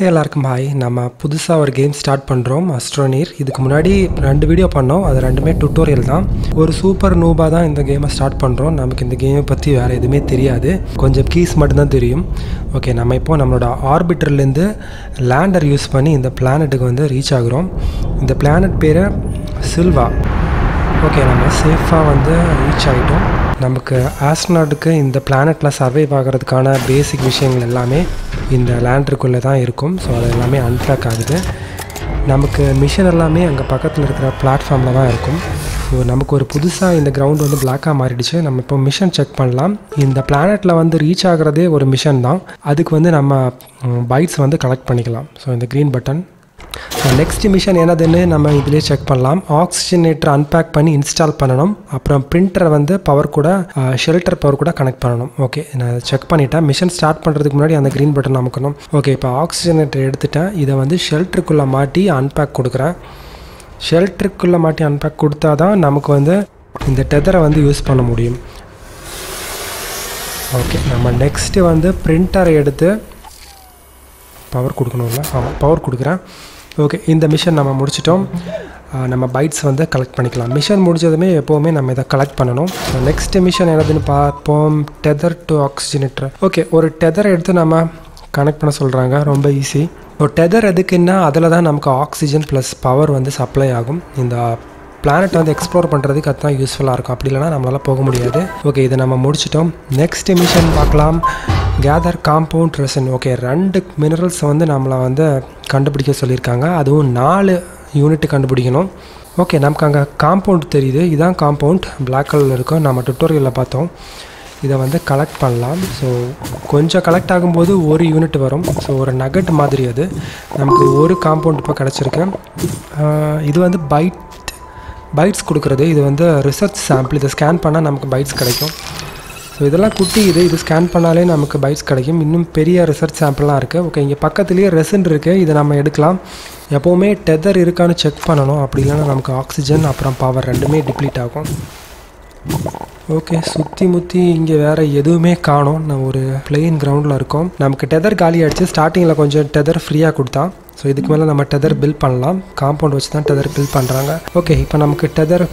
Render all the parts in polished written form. Hey எல்லாருக்கும் hi, நம்ம புதுசாக ஒரு கேம் ஸ்டார்ட் பண்ணுறோம், அஸ்ட்ரோனீர். இதுக்கு முன்னாடி ரெண்டு வீடியோ பண்ணோம், அது ரெண்டுமே டுட்டோரியல் தான். ஒரு சூப்பர் நூபா தான் இந்த கேமை ஸ்டார்ட் பண்ணுறோம். நமக்கு இந்த கேமை பற்றி வேறு எதுவுமே தெரியாது, கொஞ்சம் கீஸ் மட்டும்தான் தெரியும். ஓகே, நம்ம இப்போது நம்மளோட ஆர்பிட்டர்லேருந்து லேண்டர் யூஸ் பண்ணி இந்த பிளானெட்டுக்கு வந்து ரீச் ஆகுறோம். இந்த பிளானட் பேர் சில்வா. ஓகே, நம்ம சேஃபாக வந்து ரீச் ஆகிட்டோம். நமக்கு ஆஸ்ட்ரோனாட்டுக்கு இந்த பிளானெட்டில் சர்வைவ் ஆகிறதுக்கான பேசிக் விஷயங்கள் எல்லாமே இந்த லேண்டருக்குள்ளே தான் இருக்கும். ஸோ அது எல்லாமே அன்ட்ராக் ஆகுது. நமக்கு மிஷன் எல்லாமே அங்கே பக்கத்தில் இருக்கிற பிளாட்ஃபார்மில் தான் இருக்கும். ஸோ நமக்கு ஒரு புதுசாக இந்த கிரவுண்ட் வந்து பிளாக்காக மாறிடுச்சு. நம்ம இப்போ மிஷன் செக் பண்ணலாம். இந்த பிளானெட்டில் வந்து ரீச் ஆகிறதே ஒரு மிஷன் தான். அதுக்கு வந்து நம்ம பைட்ஸ் வந்து கலெக்ட் பண்ணிக்கலாம். ஸோ இந்த க்ரீன் பட்டன். நெக்ஸ்ட் மிஷன் என்னதுன்னு நம்ம இதிலே செக் பண்ணலாம். ஆக்சிஜனேட்டர் அன்பேக் பண்ணி இன்ஸ்டால் பண்ணணும். அப்புறம் பிரிண்டரை வந்து பவர் கூட, ஷெல்டர் பவர் கூட கனெக்ட் பண்ணணும். ஓகே, நான் செக் பண்ணிட்டேன். மிஷன் ஸ்டார்ட் பண்ணுறதுக்கு முன்னாடி அந்த க்ரீன் பட்டன் அமுக்கணும். ஓகே, இப்போ ஆக்சிஜனேட்டர் எடுத்துட்டேன். இதை வந்து ஷெல்டருக்குள்ளே மாட்டி அன்பேக் கொடுக்குறேன். ஷெல்டருக்குள்ளே மாட்டி அன்பேக் கொடுத்தா தான் நமக்கு வந்து இந்த டெதரை வந்து யூஸ் பண்ண முடியும். ஓகே, நம்ம நெக்ஸ்ட்டு வந்து பிரிண்டரை எடுத்து பவர் கொடுக்கணும்ல. ஆமாம், பவர் கொடுக்குறேன். ஓகே, இந்த மிஷன் நம்ம முடிச்சிட்டோம். நம்ம பைட்ஸ் வந்து கலெக்ட் பண்ணிக்கலாம். மிஷன் முடிஞ்சதுமே எப்போவுமே நம்ம இதை கலெக்ட் பண்ணணும். நெக்ஸ்ட்டு மிஷன் என்னதுன்னு பார்ப்போம். Tether to oxygenator. ஓகே, ஒரு டெதரை எடுத்து நம்ம கனெக்ட் பண்ண சொல்கிறாங்க. ரொம்ப ஈஸி. ஒரு டெதர் எதுக்குன்னா, அதில் தான் நமக்கு ஆக்சிஜன் ப்ளஸ் பவர் வந்து சப்ளை ஆகும். இந்த பிளானெட் வந்து எக்ஸ்ப்ளோர் பண்ணுறதுக்கு அதுதான் யூஸ்ஃபுல்லாக இருக்கும். அப்படி இல்லைனா நம்மளால் போக முடியாது. ஓகே, இதை நம்ம முடிச்சிட்டோம். நெக்ஸ்ட் மிஷன் பார்க்கலாம். Gather compound resin. Okay, 2 minerals வந்து நம்மளை வந்து கண்டுபிடிக்க சொல்லியிருக்காங்க. அதுவும் 4 யூனிட்டு கண்டுபிடிக்கணும். ஓகே, நமக்கு அங்கே காம்பவுண்ட் தெரியுது. இதுதான் காம்பவுண்ட், பிளாக் கலரில் இருக்கும். நம்ம டுட்டோரியலில் பார்த்தோம். இதை வந்து கலெக்ட் பண்ணலாம். ஸோ கொஞ்சம் கலெக்ட் ஆகும்போது ஒரு யூனிட் வரும். ஸோ ஒரு நகட் மாதிரி. அது நமக்கு ஒரு காம்பவுண்ட் இப்போ கிடச்சிருக்கு. இது வந்து பைட்ஸ் கொடுக்குறது. இது வந்து ரிசர்ச் சாம்பிள். இதை ஸ்கேன் பண்ணால் நமக்கு பைட்ஸ் கிடைக்கும். ஸோ இதெல்லாம் குட்டி. இது ஸ்கேன் பண்ணாலே நமக்கு பைட்ஸ் கிடைக்கும். இன்னும் பெரிய ரிசர்ச் சாம்பிள்லாம் இருக்குது. ஓகே, இங்கே பக்கத்துலேயே ரெசின் இருக்குது. இதை நம்ம எடுக்கலாம். எப்போவுமே டெதர் இருக்கான்னு செக் பண்ணணும். அப்படி இல்லைன்னா நமக்கு ஆக்சிஜன் அப்புறம் பவர் 2மே டிப்ளீட் ஆகும். ஓகே, சுற்றி முற்றி இங்கே வேறு எதுவுமே காணும். நான் ஒரு பிளெயின் கிரவுண்டில் இருக்கோம். நமக்கு டெதர் காலி ஆகிடுச்சு. ஸ்டார்டிங்கில் கொஞ்சம் டெதர் ஃப்ரீயாக கொடுத்தான். ஸோ இதுக்கு மேலே நம்ம டெதர் பில்ட் பண்ணலாம். காம்பவுண்ட் வச்சு தான் டெதர் பில்ட் பண்ணுறாங்க. ஓகே, இப்போ நமக்கு டெதர்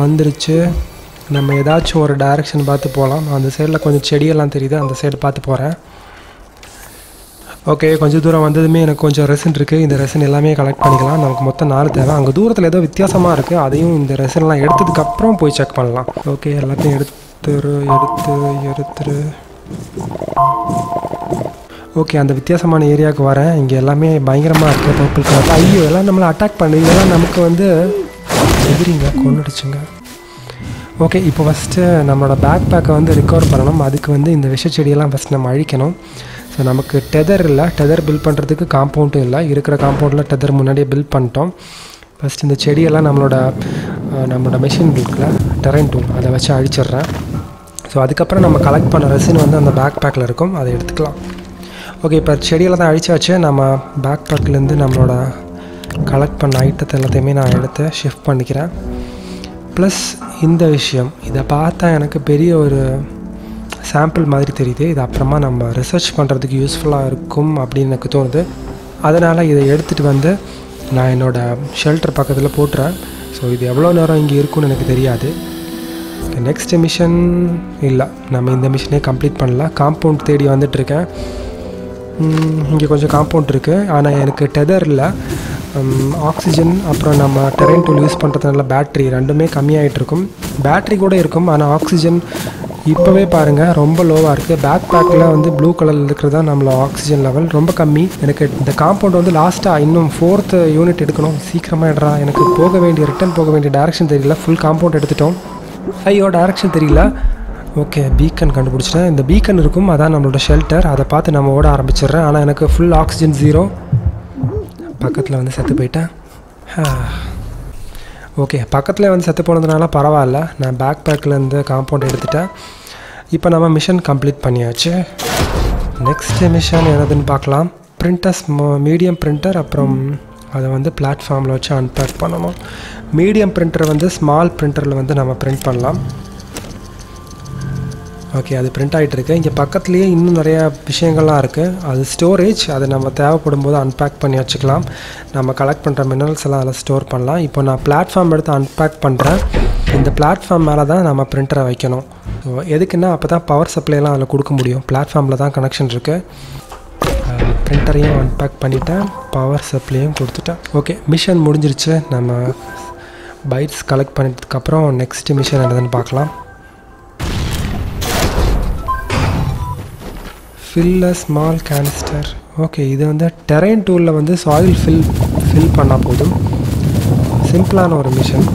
வந்துருச்சு. நம்ம ஏதாச்சும் ஒரு டைரெக்ஷன் பார்த்து போகலாம். அந்த சைடில் கொஞ்சம் செடியெல்லாம் தெரியுது. அந்த சைடு பார்த்து போகிறேன். ஓகே, கொஞ்சம் தூரம் வந்ததுமே எனக்கு கொஞ்சம் ரெசின் இருக்குது. இந்த ரெசின் எல்லாமே கலெக்ட் பண்ணிக்கலாம். நமக்கு மொத்தம் 4 தேவை. அங்கே தூரத்தில் ஏதோ வித்தியாசமாக இருக்குது. அதையும் இந்த ரெசின்லாம் எடுத்ததுக்கப்புறம் போய் செக் பண்ணலாம். ஓகே, எல்லாத்தையும் எடுத்துரு. ஓகே, அந்த வித்தியாசமான ஏரியாவுக்கு வரேன். இங்கே எல்லாமே பயங்கரமாக இருக்குது. Purple colour. ஐயோ, எல்லாம் நம்மளை அட்டாக் பண்ணு. இதெல்லாம் நமக்கு வந்து எதிரிங்க, கொண்டுடுச்சுங்க. ஓகே, இப்போ ஃபஸ்ட்டு நம்மளோட பேக் பேக்கை வந்து ரிகவர் பண்ணணும். அதுக்கு வந்து இந்த விஷ செடியெல்லாம் ஃபஸ்ட் நம்ம அழிக்கணும். ஸோ நமக்கு டெதர் இல்லை. டெதர் பில்ட் பண்ணுறதுக்கு காம்பவுண்டும் இல்லை. இருக்கிற காம்பவுண்டில் டெதர் முன்னாடியே பில்ட் பண்ணிட்டோம். ஃபஸ்ட் இந்த செடியெல்லாம் நம்மளோட மெஷின் இருக்குல்ல, டெரைன் டூல், அதை வச்சு அழிச்சிட்றேன். ஸோ அதுக்கப்புறம் நம்ம கலெக்ட் பண்ண ரெசின் வந்து அந்த பேக் பேக்கில் இருக்கும். அதை எடுத்துக்கலாம். ஓகே, இப்போ செடியில் தான் அழிச்சாச்சு. நம்ம பேக் பேக்லேருந்து நம்மளோட கலெக்ட் பண்ண ஐட்டத்தை எல்லாத்தையுமே நான் எடுத்து ஷிஃப்ட் பண்ணிக்கிறேன். ப்ளஸ் இந்த விஷயம், இதை பார்த்தா எனக்கு பெரிய ஒரு சாம்பிள் மாதிரி தெரியுது. இது அப்புறமா நம்ம ரிசர்ச் பண்ணுறதுக்கு யூஸ்ஃபுல்லாக இருக்கும் அப்படின்னு எனக்கு தோணுது. அதனால் இதை எடுத்துகிட்டு வந்து நான் என்னோடய ஷெல்டர் பக்கத்தில் போட்டுறேன். ஸோ இது எவ்வளோ நேரம் இங்கே இருக்குன்னு எனக்கு தெரியாது. நெக்ஸ்ட் மிஷன் இல்லை, நம்ம இந்த மிஷனே கம்ப்ளீட் பண்ணலாம். காம்பவுண்ட் தேடி வந்துட்டுருக்கேன். இங்கே கொஞ்சம் காம்பவுண்ட் இருக்குது. ஆனால் எனக்கு டெதர் இல்லை. ஆக்சிஜன் அப்புறம் நம்ம டெரைன் டூல் யூஸ் பண்ணுறதுனால பேட்ரி 2மே கம்மியாகிட்ருக்கும். பேட்ரி கூட இருக்கும். ஆனால் ஆக்சிஜன் இப்போவே பாருங்கள் ரொம்ப லோவாக இருக்குது. பேக் பேக்கில் வந்து ப்ளூ கலரில் இருக்கிறது தான் நம்மளோட ஆக்சிஜன் லெவல் ரொம்ப கம்மி. எனக்கு இந்த காம்பவுண்ட் வந்து லாஸ்ட்டாக இன்னும் 4th யூனிட் எடுக்கணும். சீக்கிரமாக எடுறா. எனக்கு போக வேண்டிய ரிட்டன் போக வேண்டிய டேரெக்ஷன் தெரியல. ஃபுல் காம்பவுண்ட் எடுத்துட்டோம். ஐயோ, டேரெக்ஷன் தெரியல. ஓகே, பீக்கன் கண்டுபிடிச்சிட்டேன். இந்த பீக்கன் இருக்கும், அதான் நம்மளோட ஷெல்டர். அதை பார்த்து நம்ம ஓட ஆரம்பிச்சிடுறேன். ஆனால் எனக்கு ஃபுல் ஆக்சிஜன் 0. பக்கத்தில் வந்து செத்து போயிட்டேன். ஓகே, பக்கத்தில் வந்து செத்து போனதுனால பரவாயில்ல. நான் பேக் பேக்கிலேருந்து காம்பவுண்ட் எடுத்துட்டேன். இப்போ நம்ம மிஷன் கம்ப்ளீட் பண்ணியாச்சு. நெக்ஸ்ட் மிஷன் என்னதுன்னு பார்க்கலாம். Printers, medium printer. அப்புறம் அதை வந்து பிளாட்ஃபார்மில் வச்சு அன்பேக் பண்ணணும். மீடியம் பிரிண்டர் வந்து ஸ்மால் பிரிண்டரில் வந்து நம்ம பிரிண்ட் பண்ணலாம். ஓகே அது பிரிண்ட் ஆகிட்டு இருக்கு. இங்கே பக்கத்துலேயே இன்னும் நிறையா விஷயங்கள்லாம் இருக்குது. அது ஸ்டோரேஜ், அதை நம்ம தேவைப்படும் போது அன்பேக் பண்ணி வச்சுக்கலாம். நம்ம கலெக்ட் பண்ணுற மினரல்ஸ் எல்லாம் அதில் ஸ்டோர் பண்ணலாம். இப்போ நான் பிளாட்ஃபார்ம் எடுத்து அன்பேக் பண்ணுறேன். இந்த பிளாட்ஃபார்ம் மேலே தான் நம்ம பிரிண்டரை வைக்கணும். எதுக்குன்னா அப்போ தான் பவர் சப்ளைலாம் அதில் கொடுக்க முடியும். பிளாட்ஃபார்மில் தான் கனெக்ஷன் இருக்குது. பிரிண்டரையும் அன்பேக் பண்ணிவிட்டேன், பவர் சப்ளையும் கொடுத்துட்டேன். ஓகே மிஷன் முடிஞ்சிருச்சு. நம்ம பைட்ஸ் கலெக்ட் பண்ணிட்டதுக்கப்புறம் நெக்ஸ்ட்டு மிஷன் என்னதுன்னு பார்க்கலாம். Fill a small canister. Okay இது வந்து டெரெயின் டூலில் வந்து சாயில் ஃபில் பண்ணால் போதும். சிம்பிளான ஒரு மிஷன்.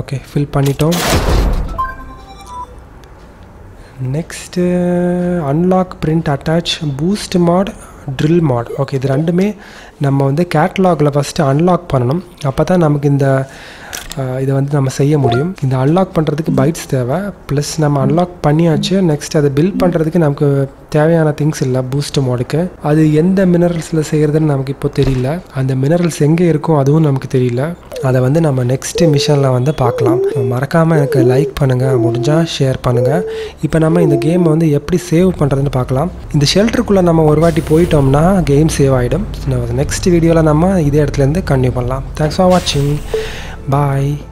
ஓகே ஃபில் பண்ணிட்டோம். Next unlock print attach boost mod drill mod. Okay இது ரெண்டுமே நம்ம வந்து கேட்லாகில் ஃபஸ்ட்டு அன்லாக் பண்ணணும். அப்போ தான் நமக்கு இந்த இதை வந்து நம்ம செய்ய முடியும். இந்த அன்லாக் பண்ணுறதுக்கு பைட்ஸ் தேவை. ப்ளஸ் நம்ம அன்லாக் பண்ணியாச்சு. நெக்ஸ்ட் அதை பில்ட் பண்ணுறதுக்கு நமக்கு தேவையான திங்ஸ் இல்லை பூஸ்ட் மோடுக்கு. அது எந்த மினரல்ஸில் செய்கிறதுன்னு நமக்கு இப்போ தெரியல. அந்த மினரல்ஸ் எங்கே இருக்கும் அதுவும் நமக்கு தெரியல. அதை வந்து நம்ம நெக்ஸ்ட் மிஷனில் வந்து பார்க்கலாம். மறக்காமல் எனக்கு லைக் பண்ணுங்கள், முடிஞ்சால் ஷேர் பண்ணுங்கள். இப்போ நம்ம இந்த கேமை வந்து எப்படி சேவ் பண்ணுறதுன்னு பார்க்கலாம். இந்த ஷெல்டருக்குள்ளே நம்ம ஒரு வாட்டி போயிட்டோம்னா கேம் சேவ் ஆகிடும். நெக்ஸ்ட் வீடியோவில் நம்ம இதே இடத்துலேருந்து கண்டினியூ பண்ணலாம். தேங்க்ஸ் ஃபார் வாட்சிங். Bye.